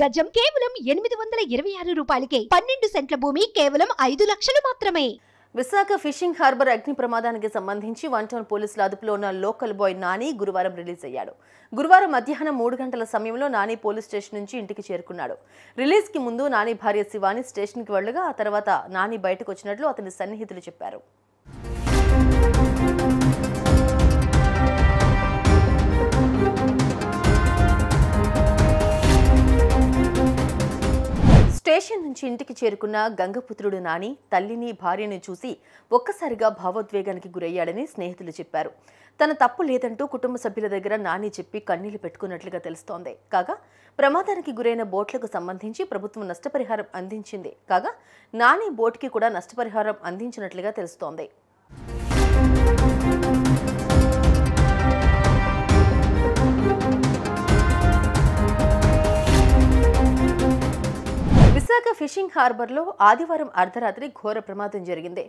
గజం కేవలం 826 రూపాయలకే 12 సెంట్ల భూమి కేవలం 5 లక్షలు మాత్రమే। విశాఖ ఫిషింగ్ హార్బర్ అగ్ని ప్రమాదానికి సంబంధించి వన్ టౌన్ పోలీసుల అదుపులో ఉన్న లోకల్ బాయ్ నాని గురువారం రిలీజ్ అయ్యాడు। గురువారం మధ్యాహ్నం 3 గంటల సమయంలో నాని పోలీస్ స్టేషన్ నుంచి ఇంటికి చేరుకున్నాడు। రిలీజ్ కి ముందు నాని భార్య శివాని స్టేషన్ కి వెళ్ళగా ఆ తర్వాత నాని బయటకు వచ్చినట్లు అతని సన్నిహితులు చెప్పారు। స్టేషన్ నుంచి ఇంటికి చేరుకున్న గంగపుత్రుడు నాని తల్లిని భార్యను చూసి ఒక్కసారిగా భావోద్వేగానికి గురయ్యాడని స్నేహితులు చెప్పారు। తన తప్పు లేదంటూ కుటుంబ సభ్యుల దగ్గర నాని చెప్పి కన్నీళ్లు పెట్టుకున్నట్లుగా తెలుస్తోంది। కాగా ప్రమాదానికి గురైన బోట్లకు సంబంధించి ప్రభుత్వం నష్టపరిహారం అందించింది। కాగా నాని బోట్కి కూడా నష్టపరిహారం అందించినట్లుగా తెలుస్తోంది। విశాఖ ఫిషింగ్ హార్బర్లో ఆదివారం అర్ధరాత్రి ఘోర ప్రమాదం జరిగింది।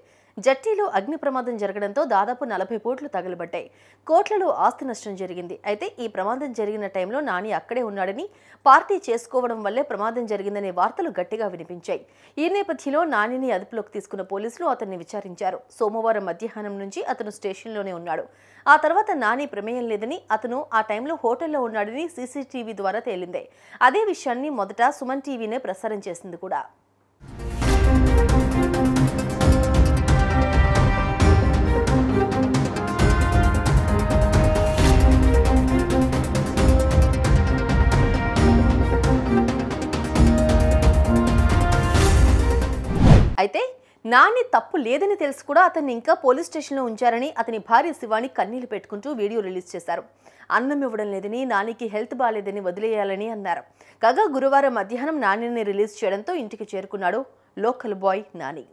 జట్టీలో అగ్ని ప్రమాదం జరగడంతో దాదాపు 40 బోట్లు తగలబడ్డాయి। కోట్లలో ఆస్తి నష్టం జరిగింది। అయితే ఈ ప్రమాదం జరిగిన టైంలో నాని అక్కడే ఉన్నాడని, పార్టీ చేసుకోవడం వల్లే ప్రమాదం జరిగిందనే వార్తలు గట్టిగా వినిపించాయి। ఈ నేపథ్యంలో నానిని అదుపులోకి తీసుకున్న పోలీసులు అతన్ని విచారించారు। సోమవారం మధ్యాహ్నం నుంచి అతను స్టేషన్లోనే ఉన్నాడు। ఆ తర్వాత నాని ప్రమేయం లేదని, అతను ఆ టైంలో హోటల్లో ఉన్నాడని సీసీటీవీ ద్వారా తేలింది। అదే విషయాన్ని మొదట సుమన్ టీవీనే ప్రసారం చేసింది కూడా। అయితే నాని తప్పు లేదని తెలిసి కూడా అతన్ని ఇంకా పోలీస్ స్టేషన్లో ఉంచారని అతని భార్య శివాని కన్నీళ్లు పెట్టుకుంటూ వీడియో రిలీజ్ చేశారు। అన్నం ఇవ్వడం లేదని, నానికి హెల్త్ బాగాలేదని వదిలేయాలని అన్నారు। కాగా గురువారం మధ్యాహ్నం నానిని రిలీజ్ చేయడంతో ఇంటికి చేరుకున్నాడు లోకల్ బాయ్ నాని।